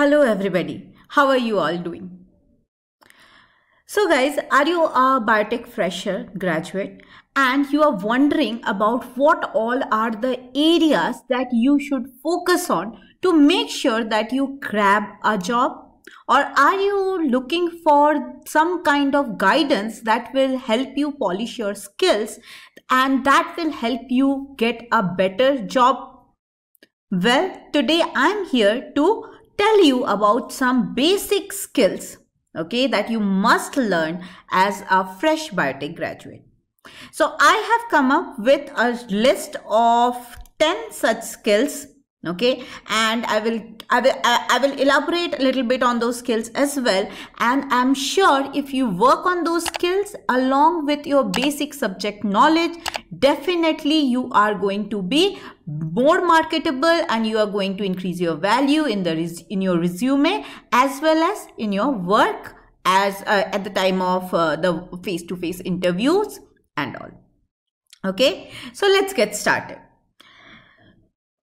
Hello everybody, how are you all doing? So guys, are you a biotech fresher graduate and you are wondering about what all are the areas that you should focus on to make sure that you grab a job? Or are you looking for some kind of guidance that will help you polish your skills and that will help you get a better job? Well, today I'm here to tell you about some basic skills, okay, that you must learn as a fresh biotech graduate. So I have come up with a list of 10 such skills, okay, and I will elaborate a little bit on those skills as well, and I'm sure if you work on those skills along with your basic subject knowledge, definitely you are going to be more marketable and you are going to increase your value in your resume as well as in your work as at the time of the face-to-face interviews and all. Okay, so let's get started.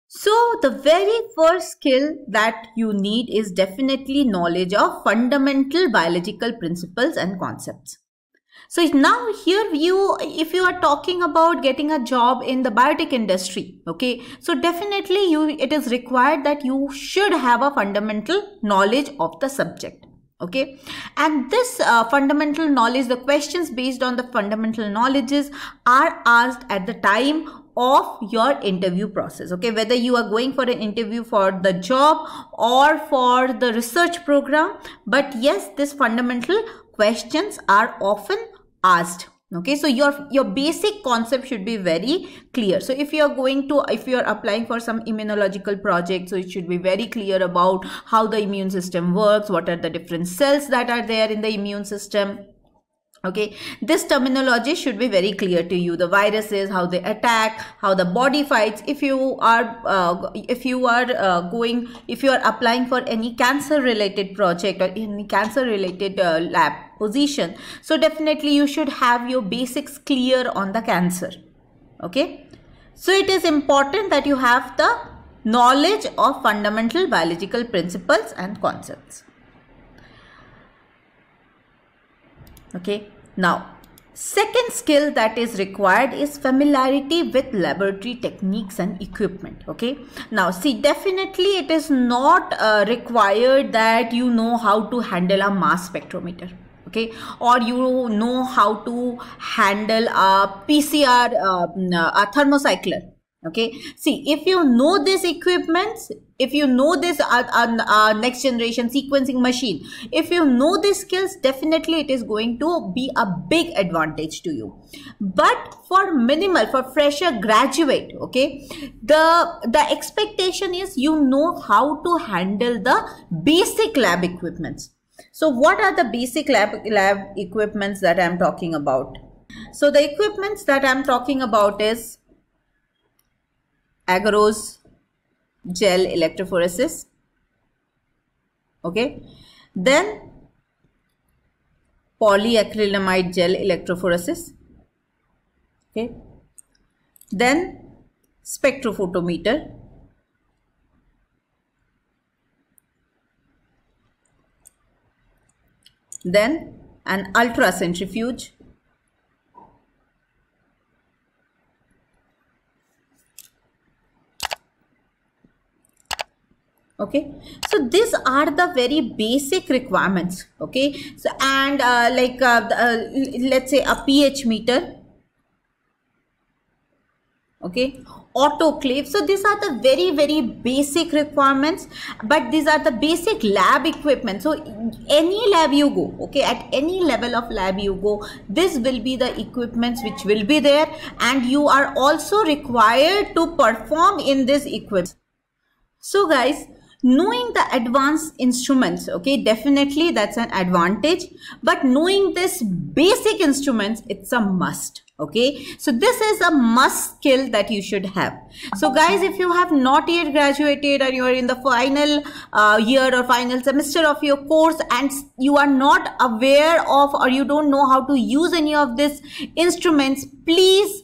So the very first skill that you need is definitely knowledge of fundamental biological principles and concepts. So now here if you are talking about getting a job in the biotech industry, okay, so definitely it is required that you should have a fundamental knowledge of the subject. Okay, and this fundamental knowledge, the questions based on the fundamental knowledges are asked at the time of your interview process, okay, whether you are going for an interview for the job or for the research program. But yes, these fundamental questions are often asked, okay. So your basic concept should be very clear. So if you are applying for some immunological project, so it should be very clear about how the immune system works, what are the different cells that are there in the immune system. Okay, this terminology should be very clear to you. The viruses, how they attack, how the body fights. If you are applying for any cancer related project or any cancer related lab position, so definitely you should have your basics clear on the cancer. Okay, so it is important that you have the knowledge of fundamental biological principles and concepts. Okay, now second skill that is required is familiarity with laboratory techniques and equipment. Okay, now see, definitely it is not required that you know how to handle a mass spectrometer, okay, or you know how to handle a PCR, a thermocycler. Okay, see, if you know this equipment, if you know this next generation sequencing machine, if you know these skills, definitely it is going to be a big advantage to you. But for fresher graduate, okay, the expectation is you know how to handle the basic lab equipments. So what are the basic lab equipments that I'm talking about? So the equipments that I'm talking about is agarose gel electrophoresis, okay, then polyacrylamide gel electrophoresis, okay, then spectrophotometer, then an ultracentrifuge, okay. So these are the very basic requirements, okay. So and let's say a pH meter, okay, autoclave. So these are the very, very basic requirements, but these are the basic lab equipment. So any lab you go, okay, at any level of lab you go, this will be the equipments which will be there, and you are also required to perform in this equipment. So guys, knowing the advanced instruments, okay, definitely that's an advantage, but knowing this basic instruments, it's a must. Okay, so this is a must skill that you should have. So guys, if you have not yet graduated and you are in the final year or final semester of your course and you are not aware of or you don't know how to use any of these instruments, please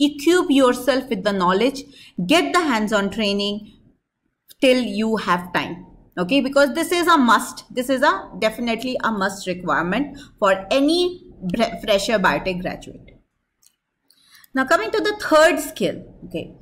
equip yourself with the knowledge, get the hands-on training till you have time. okay, because this is a must. This is a definitely a must requirement for any fresher biotech graduate. Now coming to the third skill, okay.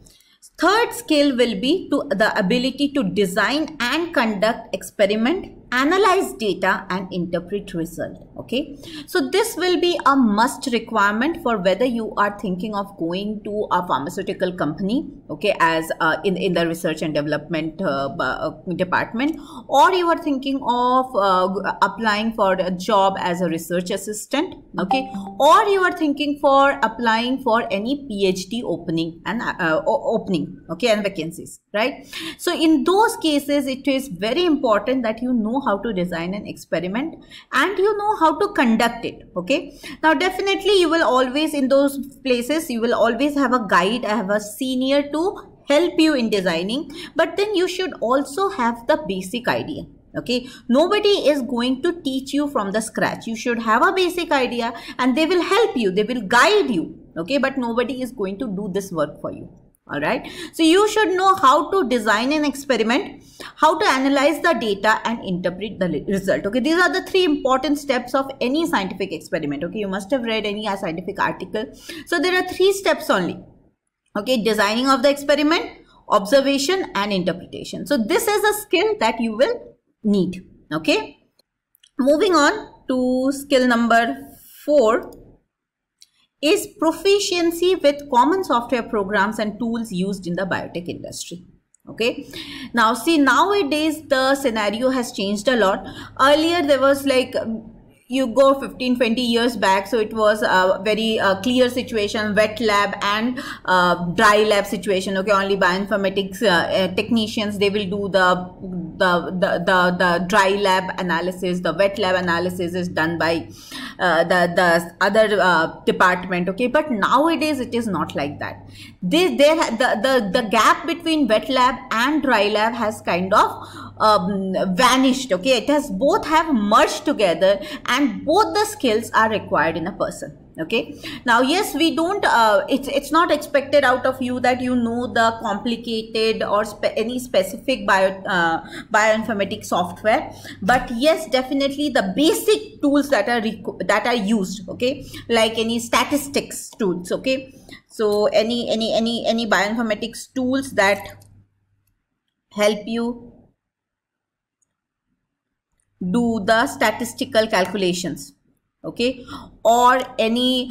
Third skill will be the ability to design and conduct experiment, analyze data and interpret result. Okay, so this will be a must requirement for whether you are thinking of going to a pharmaceutical company, okay, as in the research and development department, or you are thinking of applying for a job as a research assistant, okay, or you are thinking for applying for any PhD opening and okay, and vacancies, right? So in those cases, it is very important that you know how to design an experiment and you know how to conduct it. Okay, now definitely you will always, in those places, you will always have a guide, have a senior to help you in designing, but then you should also have the basic idea. Okay, nobody is going to teach you from the scratch. You should have a basic idea and they will help you, they will guide you, okay, but nobody is going to do this work for you. All right, so you should know how to design an experiment, how to analyze the data and interpret the result. Okay, these are the three important steps of any scientific experiment. Okay, you must have read any scientific article. So there are three steps only. Okay, designing of the experiment, observation and interpretation. So this is a skill that you will need. Okay, moving on to skill number 4. Is proficiency with common software programs and tools used in the biotech industry. Okay, now see, nowadays the scenario has changed a lot. Earlier there was like, you go 15-20 years back, so it was a very clear situation, wet lab and dry lab situation. Okay, only bioinformatics technicians, they will do the dry lab analysis. The wet lab analysis is done by the other department. Okay, but nowadays it is not like that. The gap between wet lab and dry lab has kind of vanished. Okay, it has both have merged together and both the skills are required in a person. Okay, now yes, we don't it's not expected out of you that you know the complicated or any specific bioinformatics software, but yes, definitely the basic tools that are used, okay, like any statistics tools, okay, so any bioinformatics tools that help you do the statistical calculations, okay, or any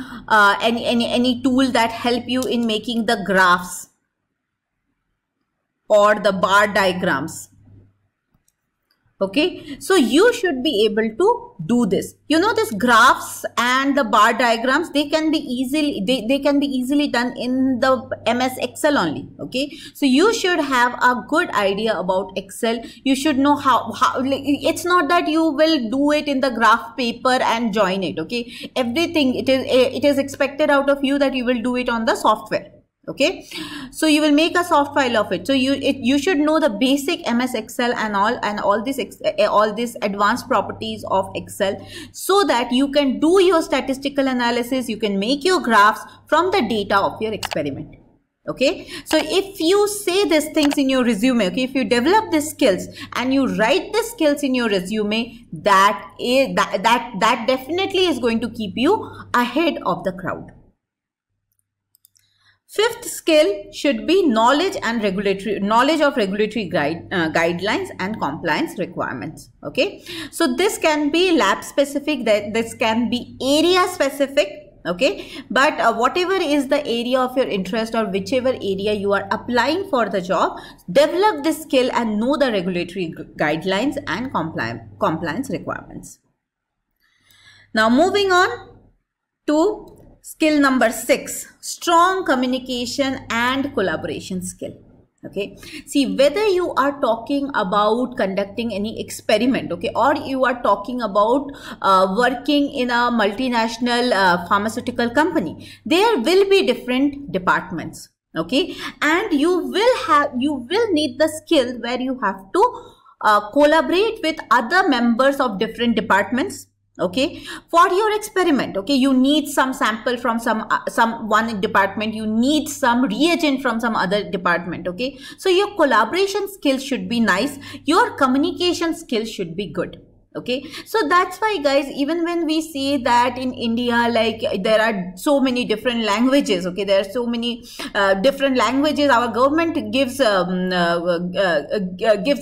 tool that help you in making the graphs or the bar diagrams. Okay, so you should be able to do this. You know, these graphs and the bar diagrams, they can be easily they can be easily done in the MS Excel only. Okay, so you should have a good idea about Excel. You should know how it's not that you will do it in the graph paper and join it. Okay, everything it is expected out of you that you will do it on the software. Okay, so you will make a soft file of it. So you should know the basic MS Excel and all these advanced properties of Excel, so that you can do your statistical analysis, you can make your graphs from the data of your experiment. Okay, so if you say these things in your resume, okay, if you develop these skills and you write the skills in your resume, that definitely is going to keep you ahead of the crowd. Fifth skill should be knowledge of regulatory guidelines and compliance requirements. Okay, so this can be lab specific, this can be area specific. Okay, but whatever is the area of your interest or whichever area you are applying for the job, develop this skill and know the regulatory guidelines and compliance requirements. Now moving on to skill number 6, strong communication and collaboration skill. Okay, see, whether you are talking about conducting any experiment, okay, or you are talking about working in a multinational pharmaceutical company, there will be different departments. Okay, and you will need the skill where you have to collaborate with other members of different departments. Okay, for your experiment, okay, you need some sample from some one department, you need some reagent from some other department. Okay, so your collaboration skills should be nice, your communication skills should be good. Okay, so that's why, guys, even when we say that in India, like, there are so many different languages, okay, there are so many different languages our government gives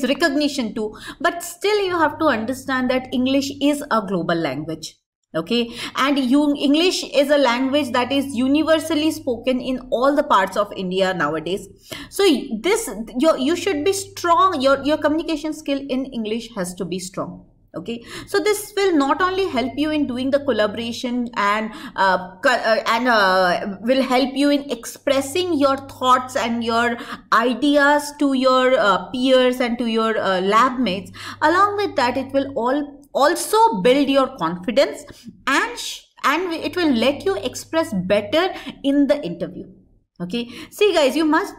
recognition to, but still you have to understand that English is a global language. Okay, and English is a language that is universally spoken in all the parts of India nowadays. So you should be strong, your communication skill in English has to be strong. Okay, so this will not only help you in doing the collaboration and will help you in expressing your thoughts and your ideas to your peers and to your lab mates. Along with that, it will also build your confidence, and it will let you express better in the interview. Okay, see, guys, you might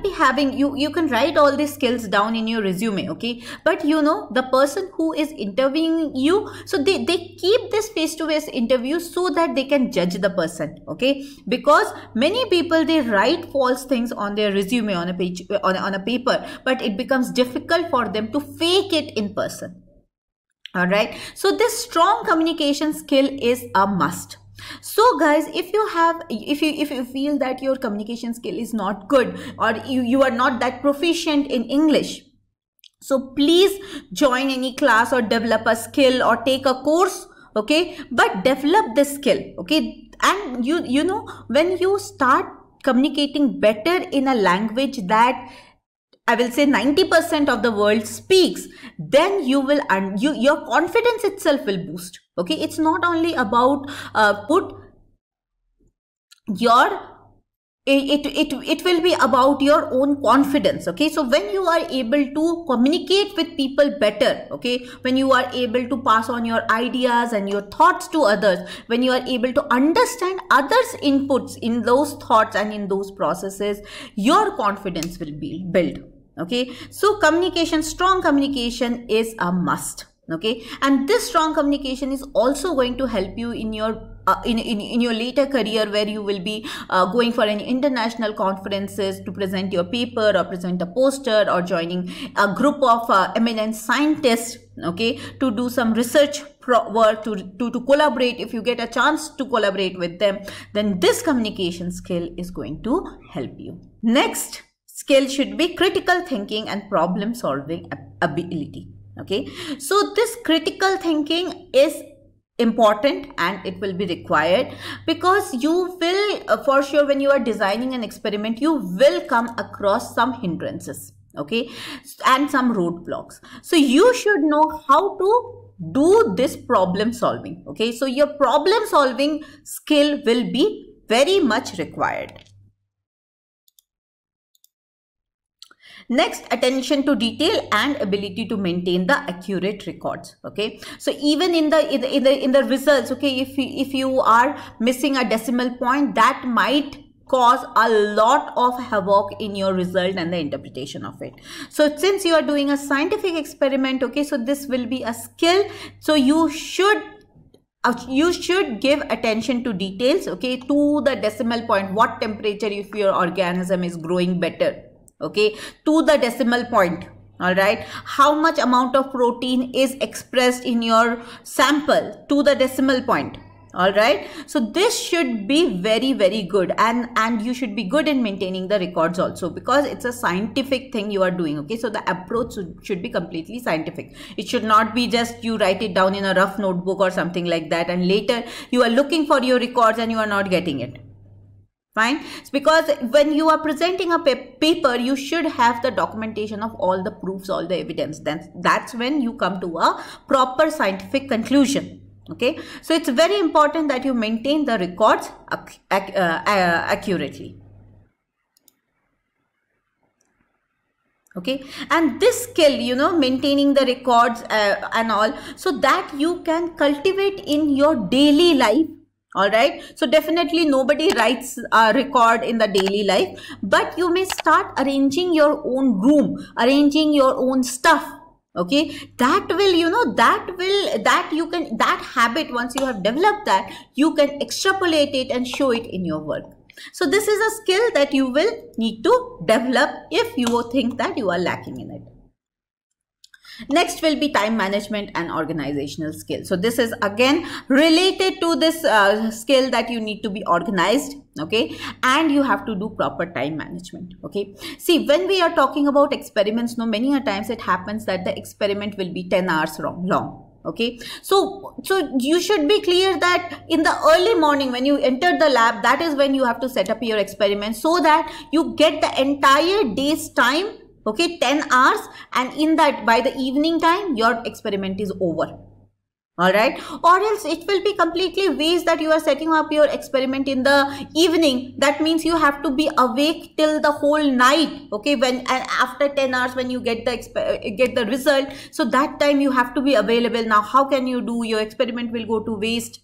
be having, you can write all these skills down in your resume, okay, but you know the person who is interviewing you, so they keep this face-to-face interview so that they can judge the person. Okay, because many people, they write false things on their resume, on a page, on a paper, but it becomes difficult for them to fake it in person. All right, so this strong communication skill is a must. So, guys, if you feel that your communication skill is not good, or you are not that proficient in English, so please join any class or develop a skill or take a course. Okay, but develop this skill. Okay, and you know, when you start communicating better in a language that, I will say, 90% of the world speaks, then your confidence itself will boost. Okay, it's not only about it will be about your own confidence. Okay, so when you are able to communicate with people better, okay, when you are able to pass on your ideas and your thoughts to others, when you are able to understand others' inputs in those thoughts and in those processes, your confidence will be built. Okay, so strong communication is a must. Okay, and this strong communication is also going to help you in your in your later career, where you will be going for any international conferences to present your paper or present a poster, or joining a group of eminent scientists, okay, to do some research work, to collaborate. If you get a chance to collaborate with them, then this communication skill is going to help you. Next skill should be critical thinking and problem solving ability. Okay, so this critical thinking is important, and it will be required, because you will, for sure, when you are designing an experiment, you will come across some hindrances, okay, and some roadblocks. So you should know how to do this problem solving. Okay, so your problem solving skill will be very much required. Next, attention to detail and ability to maintain the accurate records. Okay, so even in the results, okay, if you are missing a decimal point, that might cause a lot of havoc in your result and the interpretation of it. So since you are doing a scientific experiment, okay, so this will be a skill. So you should give attention to details, okay, to the decimal point, what temperature, if your organism is growing better, okay, to the decimal point. All right, how much amount of protein is expressed in your sample, to the decimal point. All right, so this should be very, very good, and you should be good in maintaining the records also, because it's a scientific thing you are doing. Okay, so the approach should be completely scientific. It should not be just you write it down in a rough notebook or something like that, and later you are looking for your records and you are not getting it. Fine, it's because when you are presenting a paper, you should have the documentation of all the proofs, all the evidence. That's when you come to a proper scientific conclusion. Okay, so it's very important that you maintain the records accurately. Okay, and this skill, you know, maintaining the records and all, so that you can cultivate in your daily life. All right, so definitely nobody writes a record in the daily life, but you may start arranging your own room, arranging your own stuff, Okay, that will, you know, that habit, once you have developed that, you can extrapolate it and show it in your work. So this is a skill that you will need to develop if you think that you are lacking in it. Next will be time management and organizational skill. So this is again related to this skill that you need to be organized, okay, and you have to do proper time management. Okay, see, when we are talking about experiments, many a times it happens that the experiment will be 10 hours long. Okay, so you should be clear that in the early morning when you enter the lab, that is when you have to set up your experiment so that you get the entire day's time, okay, 10 hours, and in that by the evening time your experiment is over. All right, or else it will be completely waste that you are setting up your experiment in the evening. That means you have to be awake till the whole night, okay, when, and after 10 hours when you get the result, so that time you have to be available. Now how can you do? Your experiment will go to waste,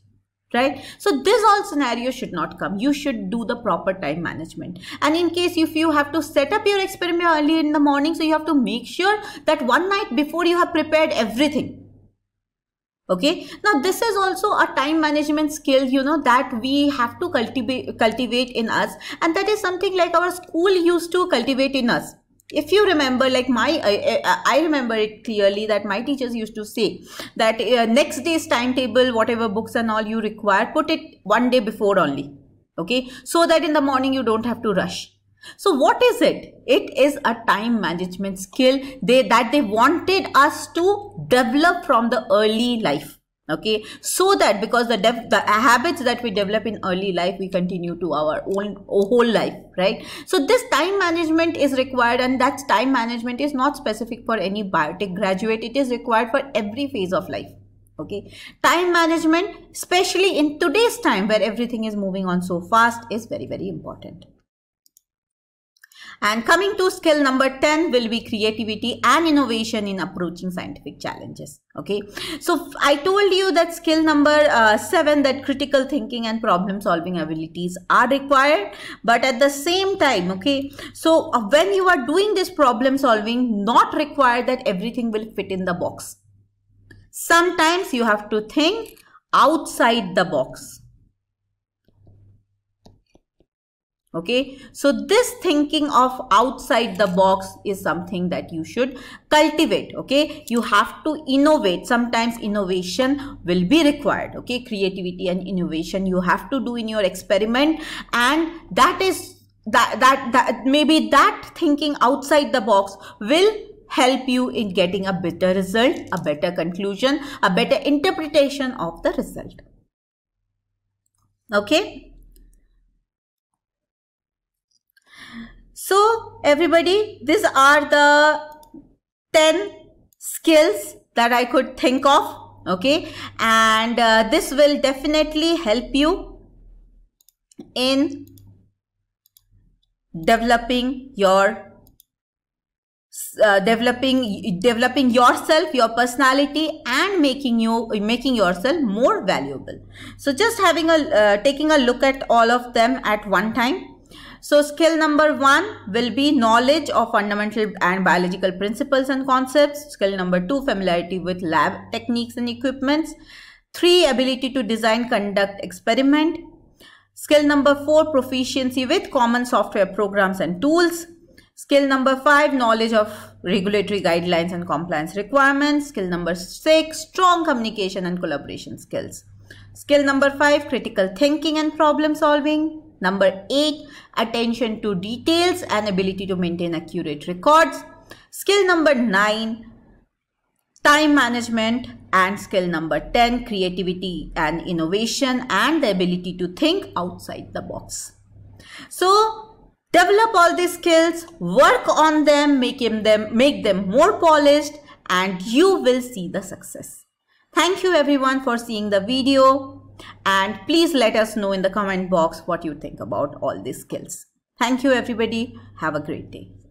right? So this all scenario should not come. You should do the proper time management. And in case if you have to set up your experiment early in the morning, so you have to make sure that one night before you have prepared everything. Okay, now this is also a time management skill, you know, that we have to cultivate in us, and that is something like our school used to cultivate in us. If you remember, like I remember it clearly that my teachers used to say that next day's timetable, whatever books and all you require, put it one day before only, okay, so that in the morning you don't have to rush. So what is it? It is a time management skill that they wanted us to develop from the early life. Okay, so that because the habits that we develop in early life, we continue to our own whole life, right? So this time management is required, and that time management is not specific for any biotech graduate. It is required for every phase of life. Okay, time management, especially in today's time where everything is moving on so fast, is very, very important. And coming to skill number 10 will be creativity and innovation in approaching scientific challenges. Okay, so I told you that skill number 7, that critical thinking and problem solving abilities are required, but at the same time, okay, so when you are doing this problem solving, not required that everything will fit in the box. Sometimes you have to think outside the box. Okay, so this thinking of outside the box is something that you should cultivate. Okay, you have to innovate. Sometimes innovation will be required. Okay, creativity and innovation you have to do in your experiment, and that is that maybe that thinking outside the box will help you in getting a better result, a better conclusion, a better interpretation of the result. Okay. So everybody, these are the 10 skills that I could think of, okay, and this will definitely help you in developing your developing yourself, your personality, and making yourself more valuable. So just having a taking a look at all of them at one time. So skill number 1 will be knowledge of fundamental and biological principles and concepts. Skill number 2, familiarity with lab techniques and equipments. 3, ability to design, conduct experiment. Skill number 4, proficiency with common software programs and tools. Skill number 5, knowledge of regulatory guidelines and compliance requirements. Skill number 6, strong communication and collaboration skills. Skill number 5, critical thinking and problem solving. Number 8, attention to details and ability to maintain accurate records. Skill number 9, time management. And skill number 10, creativity and innovation and the ability to think outside the box. So develop all these skills, work on them, make them more polished, and you will see the success. Thank you everyone for seeing the video. And please let us know in the comment box what you think about all these skills. Thank you everybody. Have a great day.